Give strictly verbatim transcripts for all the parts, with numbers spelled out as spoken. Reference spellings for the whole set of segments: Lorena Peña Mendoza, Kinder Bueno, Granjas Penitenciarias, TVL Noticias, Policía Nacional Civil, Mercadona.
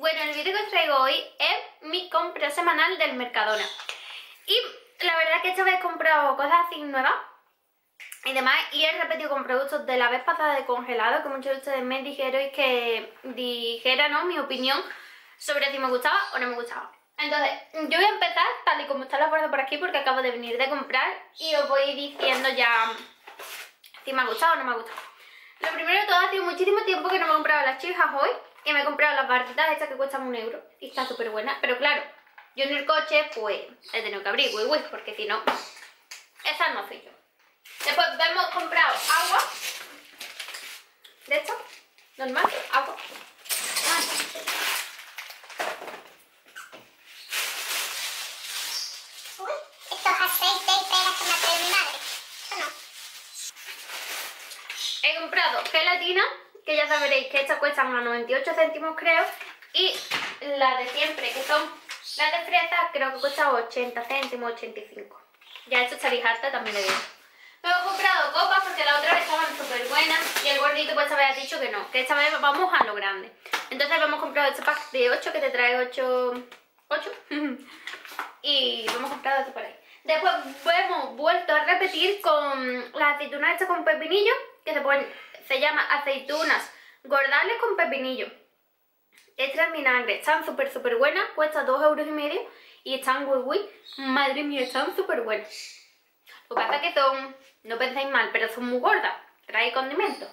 Bueno, el vídeo que os traigo hoy es mi compra semanal del Mercadona. Y la verdad es que esta vez he comprado cosas así nuevas y demás, y he repetido con productos de la vez pasada de congelado, que muchos de ustedes me dijeron y que dijera, ¿no?, mi opinión sobre si me gustaba o no me gustaba. Entonces, yo voy a empezar tal y como está la puerta por aquí, porque acabo de venir de comprar y os voy diciendo ya si me ha gustado o no me ha gustado. Lo primero de todo, ha sido muchísimo tiempo que no me he comprado las chijas hoy y me he comprado las barritas estas que cuestan un euro y está súper buena, pero claro, yo en el coche pues he tenido que abrir uy, uy, porque si no, esas no soy yo. Después hemos comprado agua, de esto, normal, agua. Uy, estos aceites y peras que me ha traído mi madre, ¿o no? He comprado gelatina, que ya sabréis que esta cuesta unos noventa y ocho céntimos creo, y la de siempre, que son las de fresa, creo que cuesta ochenta céntimos, ochenta y cinco. Ya esto estaréis harta, también le digo. Me he comprado copas porque la otra vez estaban súper buenas y el gordito pues había dicho que no, que esta vez vamos a lo grande. Entonces hemos comprado este pack de ocho, que te trae ocho... ocho y hemos comprado esto por ahí. Después hemos vuelto a repetir con las aceitunas estas con pepinillo, que se, ponen, se llama aceitunas gordales con pepinillo. Extra en vinagre, están súper súper buenas, cuesta dos euros y medio y están guay guay, madre mía, están súper buenas. Lo que pasa es que son, no pensáis mal, pero son muy gordas, trae condimentos.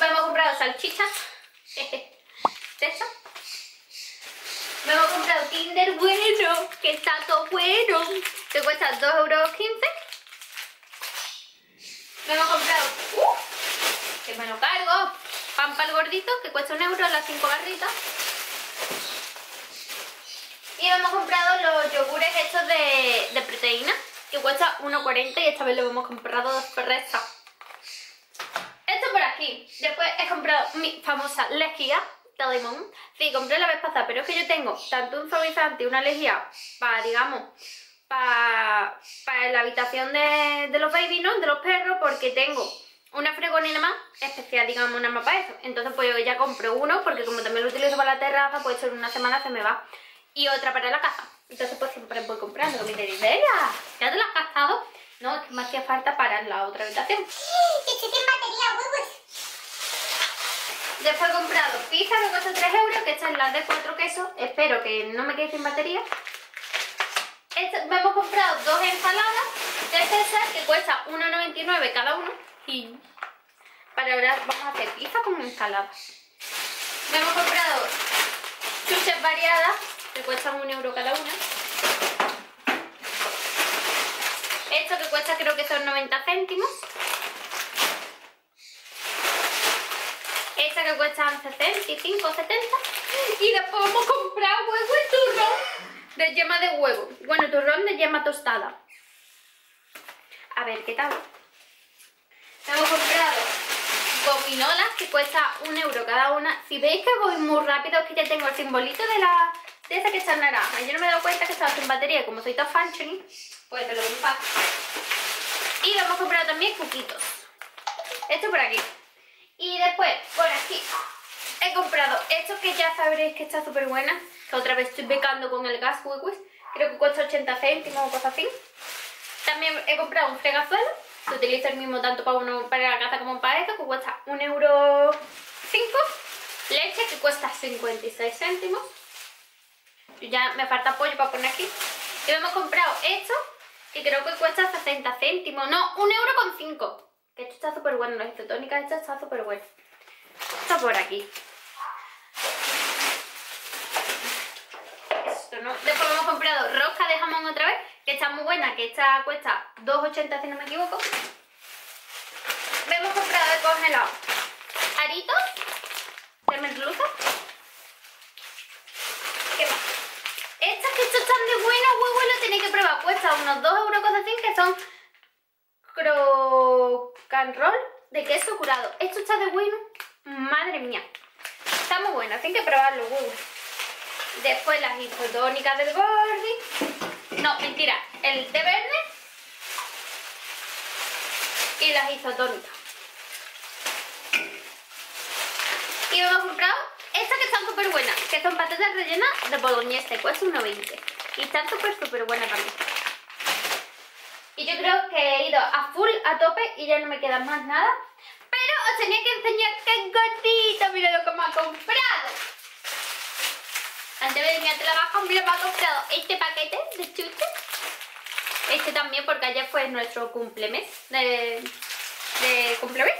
Hemos comprado salchichas, ¿esto? Me hemos comprado Kinder Bueno, que está todo bueno, que cuesta dos euros quince. Me hemos comprado, uh, que me lo cargo, pan para el gordito, que cuesta un euro las cinco barritas. Y me hemos comprado los yogures estos de, de proteína, que cuesta uno cuarenta y esta vez lo hemos comprado dos perrezas. Esto por aquí. Después he comprado mi famosa lejía de limón. Sí, compré la vez pasada, pero es que yo tengo tanto un suavizante y una lejía para, digamos, para, para la habitación de, de los baby, ¿no?, de los perros, porque tengo una fregonina más especial, digamos, una más para eso. Entonces pues yo ya compré uno, porque como también lo utilizo para la terraza, pues en una semana se me va. Y otra para la casa. Entonces pues siempre voy comprando, que me diréis, venga, ¿ya te la has gastado? No, es que me hacía falta para la otra habitación. Sí, estoy sin batería, huevos. Después he comprado pizza, me cuesta tres euros, que esta es la de cuatro quesos. Espero que no me quede sin batería. Esta, me hemos comprado dos ensaladas de César, que cuesta uno noventa y nueve cada uno. Y para ahora vamos a hacer pizza con ensaladas. Me hemos comprado chuches variadas, que cuestan un euro cada una. Esto que cuesta creo que son noventa céntimos. Esta que cuestan sesenta y cinco, setenta. Y después hemos comprado huevo y turrón de yema de huevo. Bueno, turrón de yema tostada. A ver, ¿qué tal? Hemos comprado gominolas que cuesta un euro cada una. Si veis que voy muy rápido, es que ya tengo el simbolito de la... de esa que está en naranja. Yo no me he dado cuenta que estaba sin batería. Como soy tan functioning, pues te lo voy a pasar. Y lo hemos comprado también cuquitos. Esto por aquí. Y después, por aquí, he comprado esto que ya sabréis que está súper buena. Que otra vez estoy becando con el gas, huecos. Creo que cuesta ochenta céntimos o cosas así. También he comprado un fregazuelo, que utilizo el mismo tanto para uno para la casa como para esto, que cuesta un euro cinco. Leche, que cuesta cincuenta y seis céntimos. Ya me falta pollo para poner aquí. Y hemos comprado esto, que creo que cuesta sesenta céntimos. No, un euro con cinco. Que esto está súper bueno. Las isotónicas estas están súper buenas. Esto por aquí. Esto no. Después hemos comprado rosca de jamón otra vez, que está muy buena, que esta cuesta dos ochenta si no me equivoco. Hemos comprado de congelado aritos de merluza. ¿Qué más? Estas que están de buena, huevo, lo tenéis que probar. Cuesta unos dos euros, que son crocan roll de queso curado. Esto está de bueno, madre mía. Está muy bueno, así que probarlo, huevo. Después las hipotónicas del gordi. No, mentira, el de verde. Y las isotónicas. Y hemos comprado Estas que están súper buenas, que son patatas rellenas de boloñesa, cuesta uno veinte. Y están súper, súper buenas también. Y yo creo que he ido a full, a tope, y ya no me queda más nada. Pero os tenía que enseñar qué gordito, mira lo que me ha comprado. Antes de venir a trabajar, mira, me ha comprado este paquete de chuches. Este también, porque ayer fue nuestro cumplemes de, de cumplemes.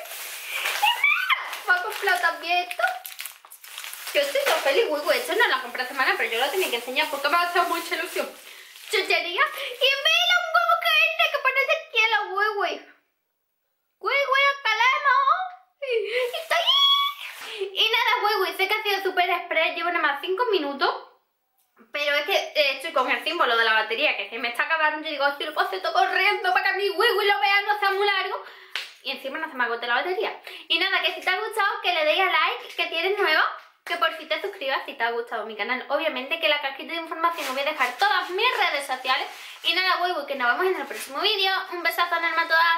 Me ha comprado también esto. Yo estoy tan feliz, Wiwi. Esto no lo compré esta semana, pero yo lo tenía que enseñar porque me ha hecho mucha ilusión. Chuchería. Y mira un huevo que este que parece hielo, Wiwi. Wiwi, acalemos. Y está ahí. Y nada, Wiwi, sé que ha sido súper express. Llevo nada más cinco minutos. Pero es que eh, estoy con el símbolo de la batería que se me está acabando. Y digo, si lo puedo hacer todo corriendo para que mi Wiwi lo vea, no sea muy largo. Y encima no se me agote la batería. Y nada, que si te ha gustado, que le deis a like, que tienes nuevo. Que por si te suscribas si te ha gustado mi canal. Obviamente que en la cajita de información os voy a dejar todas mis redes sociales. Y nada, Wiwi, que nos vemos en el próximo vídeo. Un besazo enorme a todas.